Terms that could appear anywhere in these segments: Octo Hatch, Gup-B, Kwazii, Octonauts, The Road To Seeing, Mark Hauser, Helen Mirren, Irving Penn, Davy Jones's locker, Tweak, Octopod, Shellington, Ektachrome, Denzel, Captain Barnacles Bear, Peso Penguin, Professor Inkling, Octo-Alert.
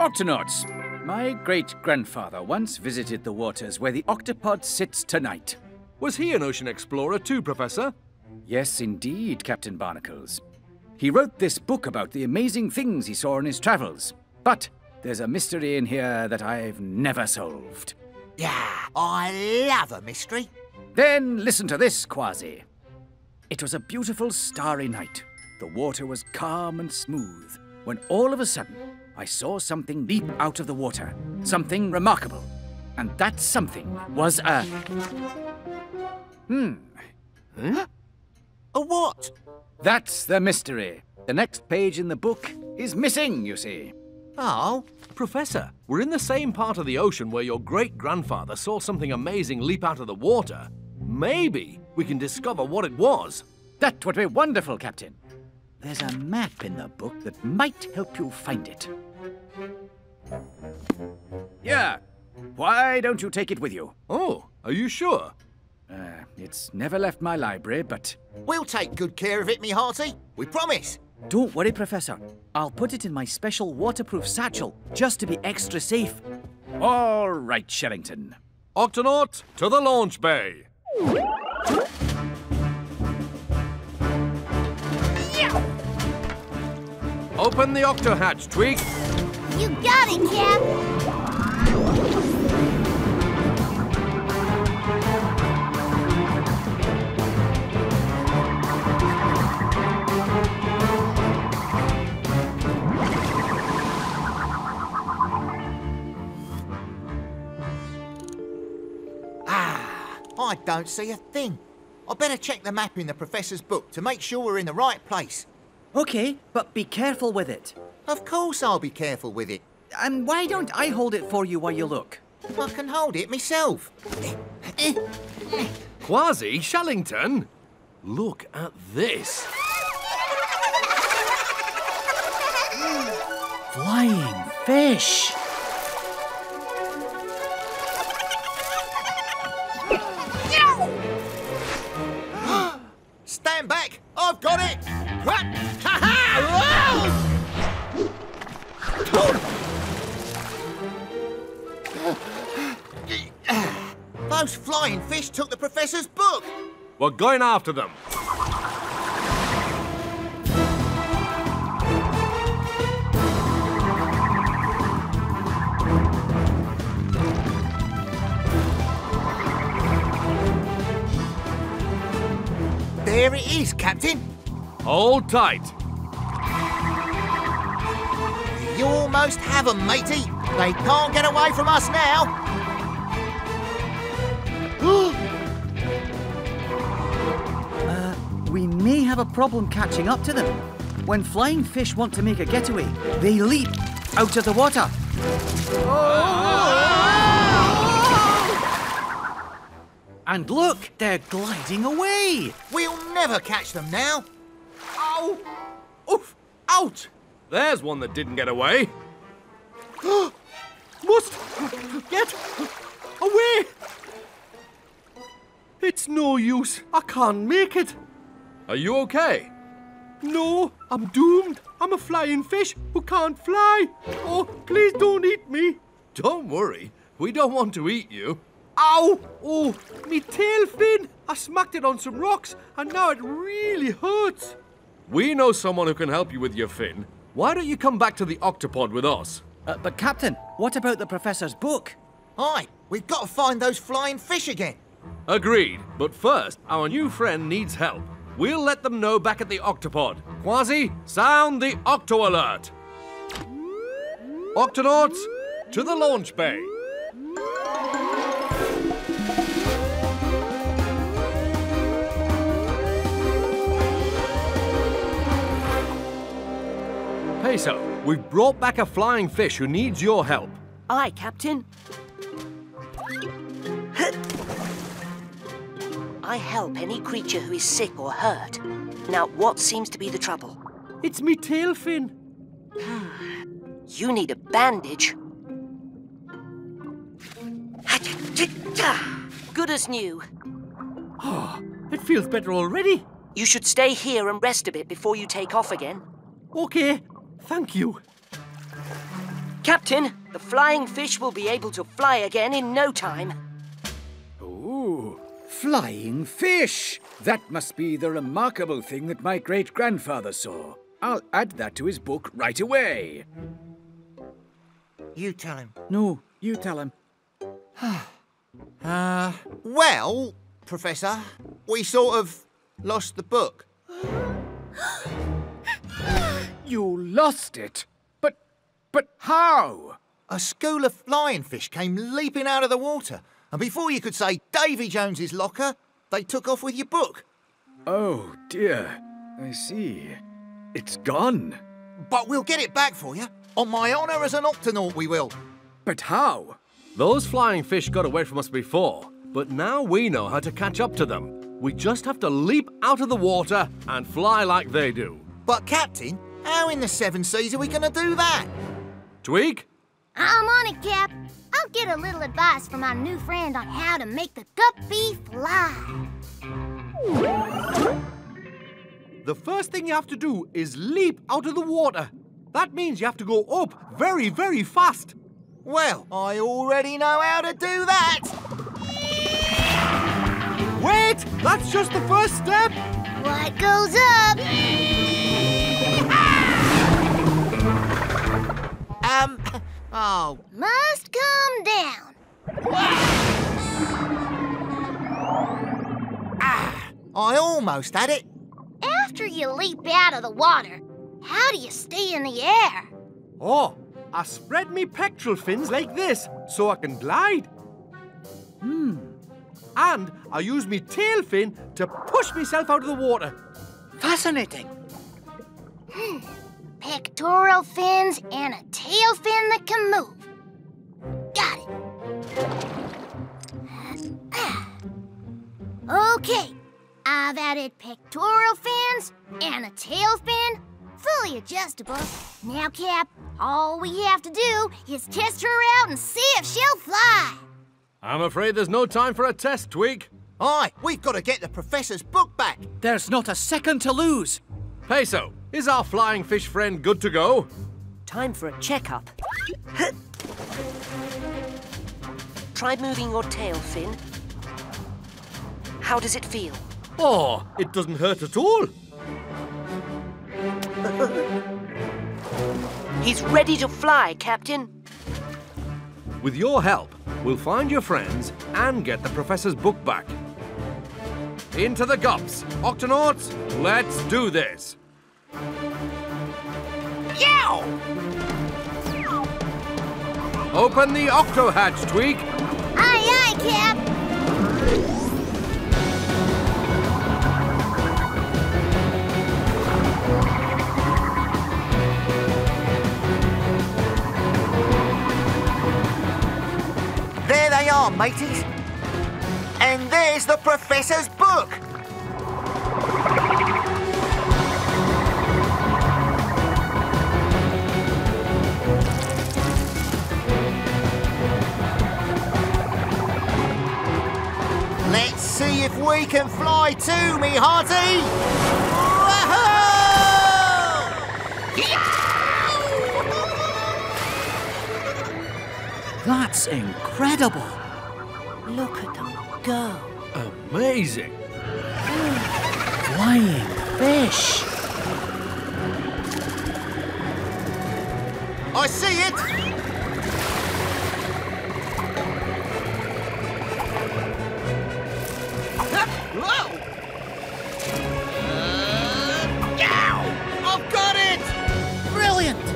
Octonauts. My great-grandfather once visited the waters where the Octopod sits tonight. Was he an ocean explorer too, Professor? Yes, indeed, Captain Barnacles. He wrote this book about the amazing things he saw on his travels. But there's a mystery in here that I've never solved. Yeah, I love a mystery. Then listen to this, Kwazii. It was a beautiful starry night. The water was calm and smooth, when all of a sudden I saw something leap out of the water. Something remarkable. And that something was a... Huh? A what? That's the mystery. The next page in the book is missing, you see. Oh. Professor, we're in the same part of the ocean where your great-grandfather saw something amazing leap out of the water. Maybe we can discover what it was. That would be wonderful, Captain. There's a map in the book that might help you find it. Yeah. Why don't you take it with you? Oh, are you sure? It's never left my library, but... We'll take good care of it, me hearty. We promise. Don't worry, Professor. I'll put it in my special waterproof satchel, just to be extra safe. All right, Shellington. Octonaut, to the launch bay. Open the Octo Hatch, Tweak. You got it, Cap. I don't see a thing. I better check the map in the Professor's book to make sure we're in the right place. OK, but be careful with it. Of course I'll be careful with it. And why don't I hold it for you while you look? I can hold it myself. Kwazii, Shellington, look at this. Flying fish. Stand back! I've got it! Those flying fish took the Professor's book! We're going after them. There it is, Captain. Hold tight. You almost have them, matey. They can't get away from us now. We may have a problem catching up to them. When flying fish want to make a getaway, they leap out of the water. And look, they're gliding away. We'll never catch them now. Ow! Oof! Out! There's one that didn't get away. Must get away. It's no use. I can't make it. Are you okay? No, I'm doomed. I'm a flying fish who can't fly. Oh, please don't eat me. Don't worry. We don't want to eat you. Ow! Oh, me tail fin! I smacked it on some rocks, and now it really hurts. We know someone who can help you with your fin. Why don't you come back to the Octopod with us? But, Captain, what about the Professor's book? Aye, we've got to find those flying fish again. Agreed. But first, our new friend needs help. We'll let them know back at the Octopod. Kwazii, sound the Octo-Alert. Octonauts, to the launch bay. Peso, we've brought back a flying fish who needs your help. Aye, Captain. I help any creature who is sick or hurt. Now, what seems to be the trouble? It's me tail fin. You need a bandage. Good as new. Oh, it feels better already. You should stay here and rest a bit before you take off again. OK. Thank you. Captain, the flying fish will be able to fly again in no time. Ooh, flying fish! That must be the remarkable thing that my great-grandfather saw. I'll add that to his book right away. You tell him. No, you tell him. Well, Professor, we sort of lost the book. You lost it? But how? A school of flying fish came leaping out of the water, and before you could say Davy Jones's locker, they took off with your book. Oh, dear. I see. It's gone. But we'll get it back for you. On my honour as an Octonaut, we will. But how? Those flying fish got away from us before, but now we know how to catch up to them. We just have to leap out of the water and fly like they do. But, Captain, how in the seven seas are we going to do that? Tweak? I'm on it, Cap. I'll get a little advice from our new friend on how to make the Gup-B fly. The first thing you have to do is leap out of the water. That means you have to go up very, very fast. Well, I already know how to do that. Wait, that's just the first step. What goes up? Oh. Must come down. Ah, I almost had it. After you leap out of the water, how do you stay in the air? Oh, I spread me pectoral fins like this so I can glide. And I use me tail fin to push myself out of the water. Fascinating. Pectoral fins and a tail fin that can move. Got it. Okay, I've added pectoral fins and a tail fin. Fully adjustable. Now, Cap, all we have to do is test her out and see if she'll fly. I'm afraid there's no time for a test, Tweak. Aye, we've got to get the Professor's book back. There's not a second to lose. Peso, is our flying fish friend good to go? Time for a checkup. Try moving your tail fin. How does it feel? Oh, it doesn't hurt at all. He's ready to fly, Captain. With your help, we'll find your friends and get the Professor's book back. Into the Gups, Octonauts, let's do this. Yow! Open the Octo Hatch, Tweak. Aye, aye, Cap. They are, mateys. And there's the Professor's book. Let's see if we can fly too, me hearty. Whoa! That's incredible. Look at them go. Amazing. Flying fish. I see it. Whoa! Ow! I've got it. Brilliant.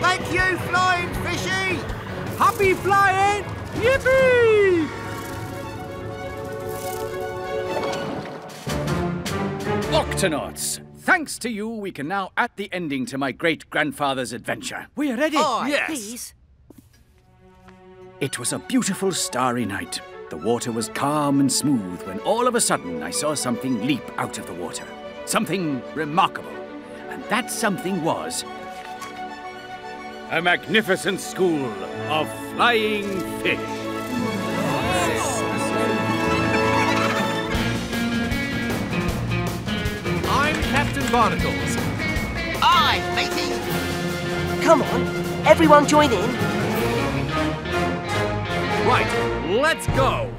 Thank you, flying fishy. Happy flying. Yippee! Octonauts, thanks to you, we can now add the ending to my great-grandfather's adventure. We're ready. Oh, yes. Please. It was a beautiful starry night. The water was calm and smooth when all of a sudden I saw something leap out of the water. Something remarkable. And that something was a magnificent school of flying fish. I'm Captain Barnacles. I'm Matey. Come on, everyone join in. Right, let's go.